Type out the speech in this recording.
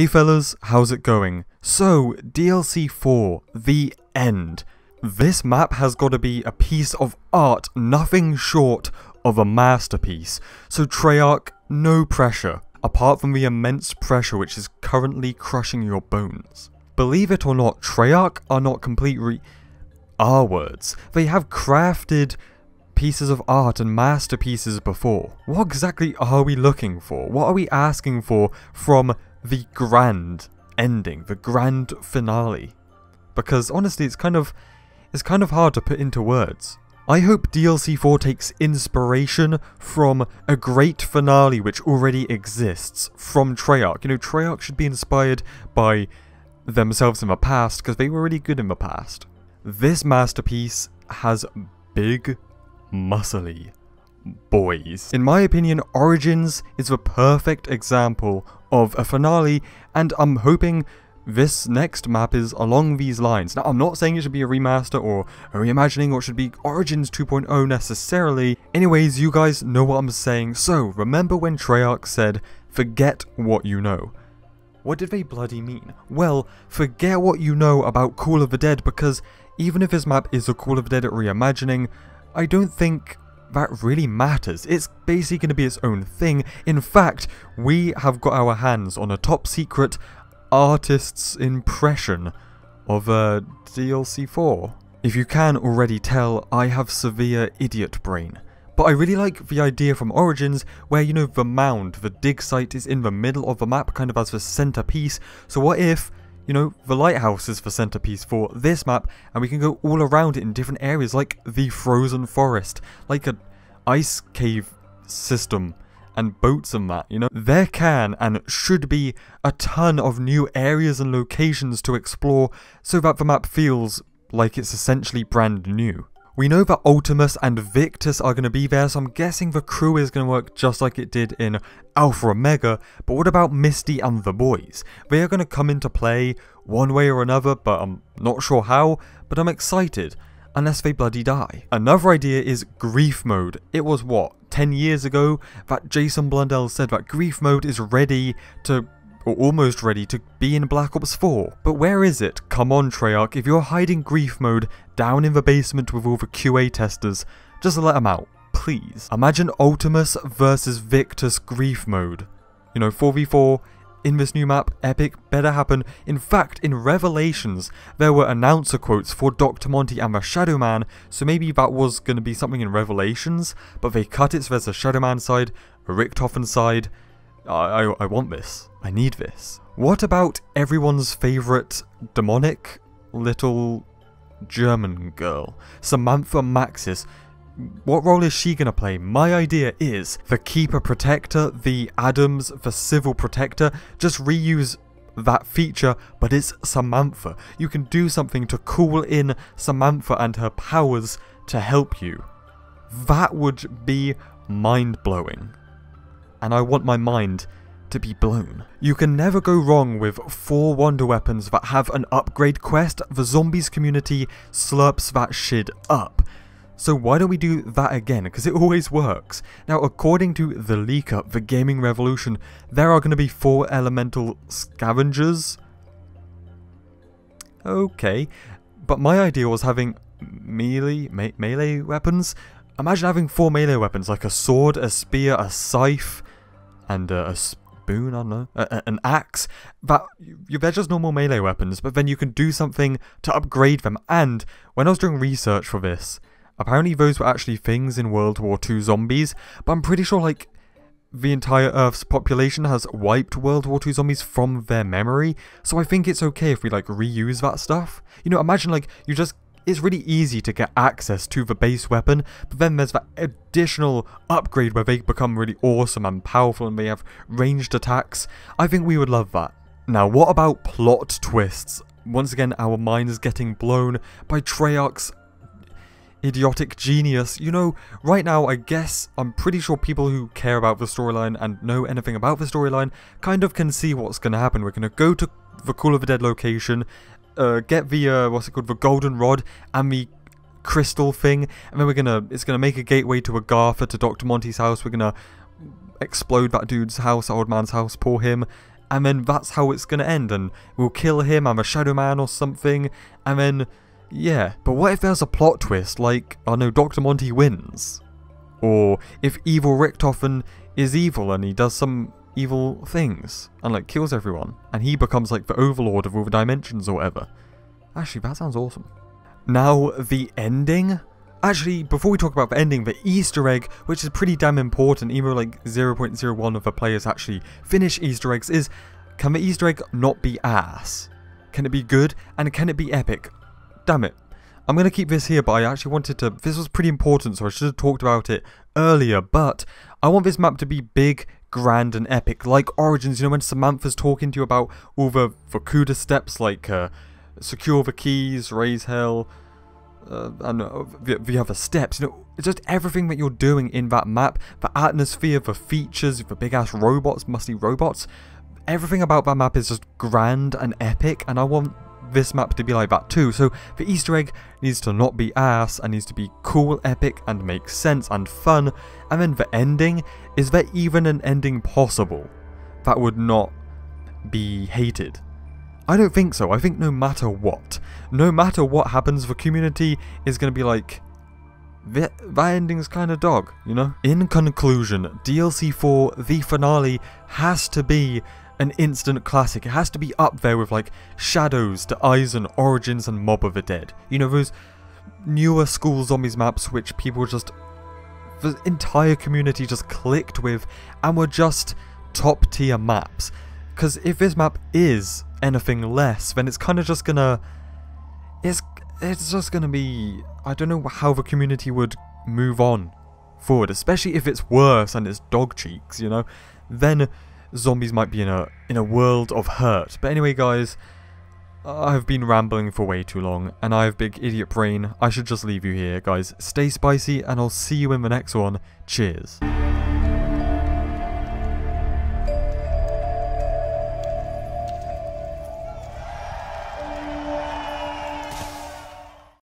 Hey fellas, how's it going? So, DLC 4, The End. This map has got to be a piece of art, nothing short of a masterpiece. So Treyarch, no pressure, apart from the immense pressure which is currently crushing your bones. Believe it or not, Treyarch are not complete R-words. They have crafted pieces of art and masterpieces before. What exactly are we looking for? What are we asking for from the grand ending, the grand finale? Because honestly, it's kind of hard to put into words. I hope DLC 4 takes inspiration from a great finale which already exists from Treyarch. You know, Treyarch should be inspired by themselves in the past because they were really good in the past. This masterpiece has big muscly boys. In my opinion, Origins is the perfect example of a finale, and I'm hoping this next map is along these lines. Now, I'm not saying it should be a remaster or a reimagining, or it should be Origins 2.0 necessarily. Anyways, you guys know what I'm saying, so remember when Treyarch said, forget what you know. What did they bloody mean? Well, forget what you know about Call of the Dead, because even if this map is a Call of the Dead reimagining, I don't think that really matters. It's basically going to be its own thing. In fact, we have got our hands on a top secret artist's impression of DLC 4. If you can already tell, I have severe idiot brain. But I really like the idea from Origins where, you know, the mound, the dig site is in the middle of the map, kind of as the centerpiece. So what if, you know, the lighthouse is the centerpiece for this map, and we can go all around it in different areas, like the frozen forest, like an ice cave system, and boats and that, you know? There can and should be a ton of new areas and locations to explore so that the map feels like it's essentially brand new. We know that Ultimus and Victus are going to be there, so I'm guessing the crew is going to work just like it did in Alpha Omega, but what about Misty and the boys? They are going to come into play one way or another, but I'm not sure how, but I'm excited, unless they bloody die. Another idea is Grief Mode. It was what, 10 years ago that Jason Blundell said that Grief Mode is ready to, or almost ready to be in Black Ops 4. But where is it? Come on Treyarch, if you're hiding Grief Mode down in the basement with all the QA testers, just let them out, please. Imagine Ultimus versus Victus Grief Mode. You know, 4v4 in this new map, epic, better happen. In fact, in Revelations, there were announcer quotes for Dr. Monty and the Shadow Man, so maybe that was going to be something in Revelations, but they cut it so there's a Shadow Man side, a Richtofen side. I want this. I need this. What about everyone's favourite demonic little German girl, Samantha Maxis? What role is she going to play? My idea is the Keeper Protector, the Adams, the Civil Protector. Just reuse that feature, but it's Samantha. You can do something to call in Samantha and her powers to help you. That would be mind-blowing. And I want my mind to be blown. You can never go wrong with 4 wonder weapons that have an upgrade quest. The zombies community slurps that shit up. So why don't we do that again? Because it always works. Now, according to the Leak Up, the gaming revolution, there are going to be 4 elemental scavengers. Okay, but my idea was having melee weapons. Imagine having 4 melee weapons, like a sword, a spear, a scythe, and a spoon, I don't know, an axe. But they're just normal melee weapons, but then you can do something to upgrade them. And when I was doing research for this, apparently those were actually things in World War II Zombies, but I'm pretty sure, like, the entire Earth's population has wiped World War II zombies from their memory, so I think it's okay if we, like, reuse that stuff. You know, imagine, like, you just... It's really easy to get access to the base weapon, but then there's that additional upgrade where they become really awesome and powerful and they have ranged attacks. I think we would love that. Now, what about plot twists? Once again, our mind is getting blown by Treyarch's idiotic genius. You know, right now, I guess I'm pretty sure people who care about the storyline and know anything about the storyline kind of can see what's going to happen. We're going to go to the Call of the Dead location, get the, what's it called, the golden rod and the crystal thing, and then it's gonna make a gateway to Agartha, to Dr. Monty's house. We're gonna explode that dude's house, that old man's house, poor him, and then that's how it's gonna end, and we'll kill him, I'm a Shadow Man or something, and then, yeah. But what if there's a plot twist, like, oh no, Dr. Monty wins? Or if evil Richtofen is evil and he does some evil things, and like, kills everyone, and he becomes like the overlord of all the dimensions or whatever. Actually, that sounds awesome. Now, the ending? Actually, before we talk about the ending, the Easter egg, which is pretty damn important, even like 0.01 of the players actually finish Easter eggs, is, can the Easter egg not be ass? Can it be good, and can it be epic? Damn it. I'm going to keep this here, but I actually wanted to, this was pretty important, so I should have talked about it earlier, but I want this map to be big, grand and epic, like Origins, you know, when Samantha's talking to you about all the Vakuda steps, like, secure the keys, raise hell, and the other steps, you know, just everything that you're doing in that map, the atmosphere, the features, the big ass robots, musty robots, everything about that map is just grand and epic, and I want this map to be like that too. So the Easter egg needs to not be ass, and needs to be cool, epic, and make sense, and fun, and then the ending, is there even an ending possible that would not be hated? I don't think so. I think no matter what happens, the community is going to be like, that ending's kind of dog, you know? In conclusion, DLC 4, the finale, has to be an instant classic. It has to be up there with like Shadows, The Eyes, and Origins, and Mob of the Dead. You know, those newer school zombies maps which people just, the entire community just clicked with, and were just top tier maps. Because if this map is anything less, then it's kind of just gonna, it's just gonna be, I don't know how the community would move on forward, especially if it's worse and it's dog cheeks, you know? Then zombies might be in a world of hurt. But anyway guys, I've been rambling for way too long, and I have big idiot brain. I should just leave you here guys. Stay spicy, and I'll see you in the next one. Cheers.